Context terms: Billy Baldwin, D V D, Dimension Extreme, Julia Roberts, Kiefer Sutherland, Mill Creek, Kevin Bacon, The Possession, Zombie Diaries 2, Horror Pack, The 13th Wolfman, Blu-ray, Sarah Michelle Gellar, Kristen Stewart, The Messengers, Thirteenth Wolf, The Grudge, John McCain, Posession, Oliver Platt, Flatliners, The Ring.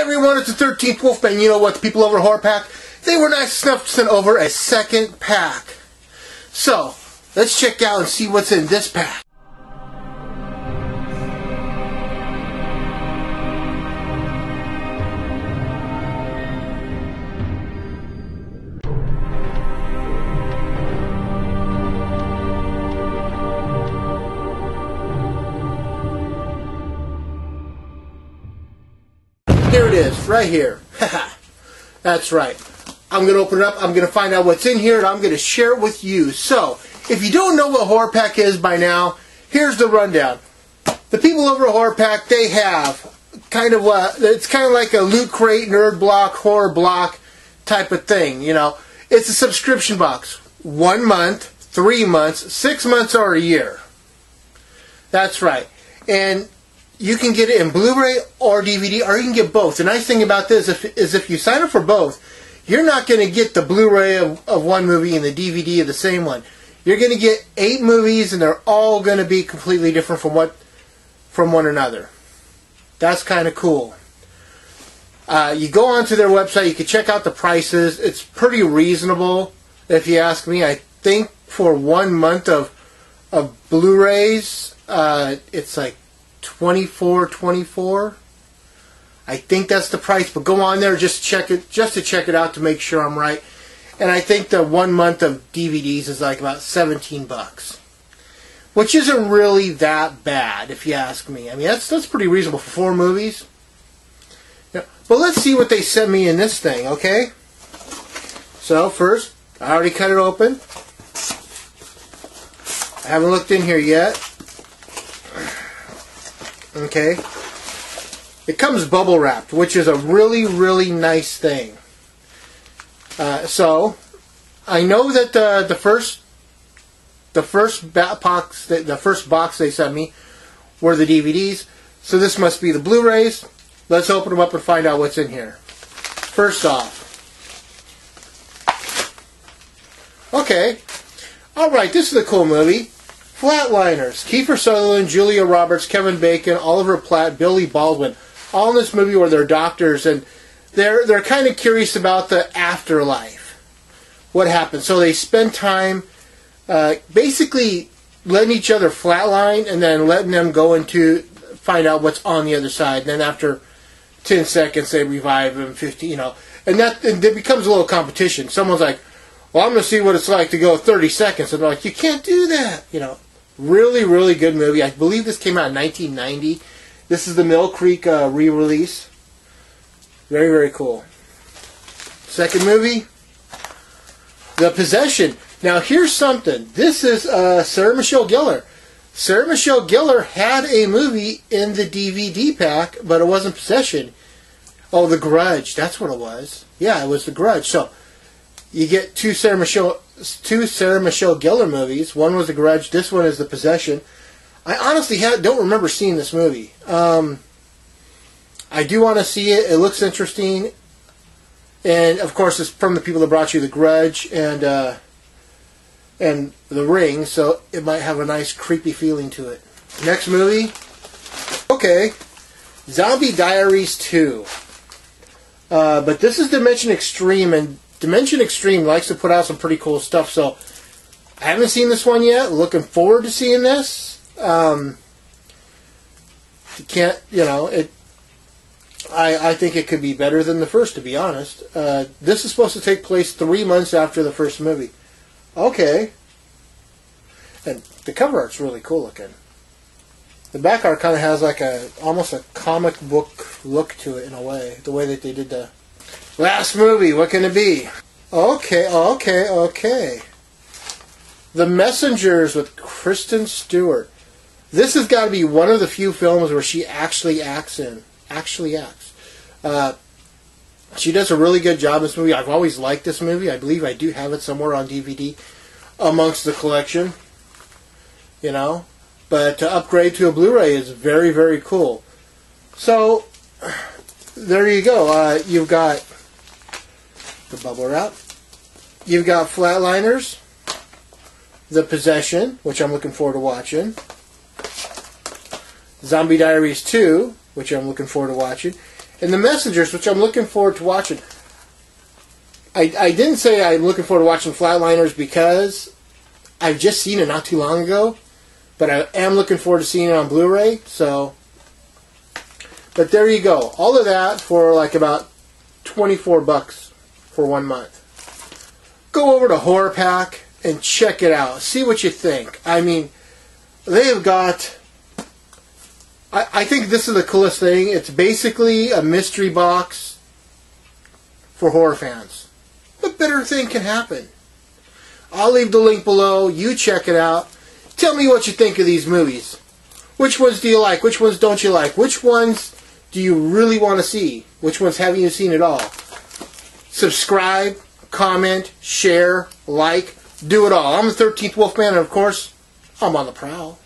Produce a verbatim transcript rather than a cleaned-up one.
everyone, it's the Thirteenth Wolf, and you know what, the people over at Horror Pack, they were nice enough to send over a second pack. So, let's check out and see what's in this pack. Here it is, right here. That's right. I'm going to open it up, I'm going to find out what's in here, and I'm going to share it with you. So, if you don't know what Horror Pack is by now, here's the rundown. The people over at Horror Pack, they have kind of a, it's kind of like a Loot Crate, Nerd Block, Horror Block type of thing, you know. It's a subscription box. One month, three months, six months, or a year. That's right. And you can get it in Blu-ray or D V D, or you can get both. The nice thing about this is if, is if you sign up for both, you're not going to get the Blu-ray of, of one movie and the D V D of the same one. You're going to get eight movies, and they're all going to be completely different from what from one another. That's kind of cool. Uh, you go onto their website. You can check out the prices. It's pretty reasonable, if you ask me. I think for one month of of Blu-rays, uh, it's like twenty-four twenty-four. I think that's the price, but go on there just check it just to check it out to make sure I'm right. And I think the one month of D V Ds is like about seventeen bucks, which isn't really that bad if you ask me. I mean, that's that's pretty reasonable for four movies. Now, but let's see what they sent me in this thing, okay? So first, I already cut it open. I haven't looked in here yet. Okay. It comes bubble wrapped, which is a really, really nice thing. Uh, so, I know that the the first the first box the, the first box they sent me were the D V Ds. So this must be the Blu-rays. Let's open them up and find out what's in here. First off, okay, all right, this is a cool movie. Flatliners. Kiefer Sutherland, Julia Roberts, Kevin Bacon, Oliver Platt, Billy Baldwin. All in this movie where they're doctors, and they're they're kind of curious about the afterlife, what happens. So they spend time uh, basically letting each other flatline, and then letting them go into find out what's on the other side. And then after ten seconds, they revive them. Fifteen, you know, and that and it becomes a little competition. Someone's like, "Well, I'm going to see what it's like to go thirty seconds," and they're like, "You can't do that," you know. Really, really good movie. I believe this came out in nineteen ninety. This is the Mill Creek uh, re-release. Very, very cool. Second movie, The Possession. Now, here's something. This is uh, Sarah Michelle Gellar. Sarah Michelle Gellar had a movie in the D V D pack, but it wasn't Possession. Oh, The Grudge. That's what it was. Yeah, it was The Grudge. So, you get two Sarah Michelle, two Sarah Michelle Gellar movies. One was The Grudge. This one is The Possession. I honestly have, don't remember seeing this movie. Um, I do want to see it. It looks interesting. And, of course, it's from the people that brought you The Grudge and uh, and The Ring, so it might have a nice creepy feeling to it. Next movie. Okay. Zombie Diaries two. Uh, but this is Dimension Extreme, and Dimension Extreme likes to put out some pretty cool stuff, so I haven't seen this one yet. Looking forward to seeing this. Um, you can't, you know, it, I, I think it could be better than the first, to be honest. Uh, this is supposed to take place three months after the first movie. Okay. And the cover art's really cool looking. The back art kind of has like a, almost a comic book look to it in a way, the way that they did the last movie. What can it be? Okay, okay, okay. The Messengers with Kristen Stewart. This has got to be one of the few films where she actually acts in. Actually acts. Uh, she does a really good job in this movie. I've always liked this movie. I believe I do have it somewhere on D V D amongst the collection. You know? But to upgrade to a Blu-ray is very, very cool. So, there you go. Uh, you've got the bubble wrap. You've got Flatliners. The Possession, which I'm looking forward to watching. Zombie Diaries two, which I'm looking forward to watching. And The Messengers, which I'm looking forward to watching. I, I didn't say I'm looking forward to watching Flatliners because I've just seen it not too long ago, but I am looking forward to seeing it on Blu-ray, so... But there you go. All of that for like about twenty-four bucks for one month. Go over to Horror Pack and check it out. See what you think. I mean, they have got... I, I think this is the coolest thing. It's basically a mystery box for horror fans. What better thing can happen? I'll leave the link below. You check it out. Tell me what you think of these movies. Which ones do you like? Which ones don't you like? Which ones do you really want to see? Which ones haven't you seen at all? Subscribe, comment, share, like, do it all. I'm the thirteenth Wolfman, and of course, I'm on the prowl.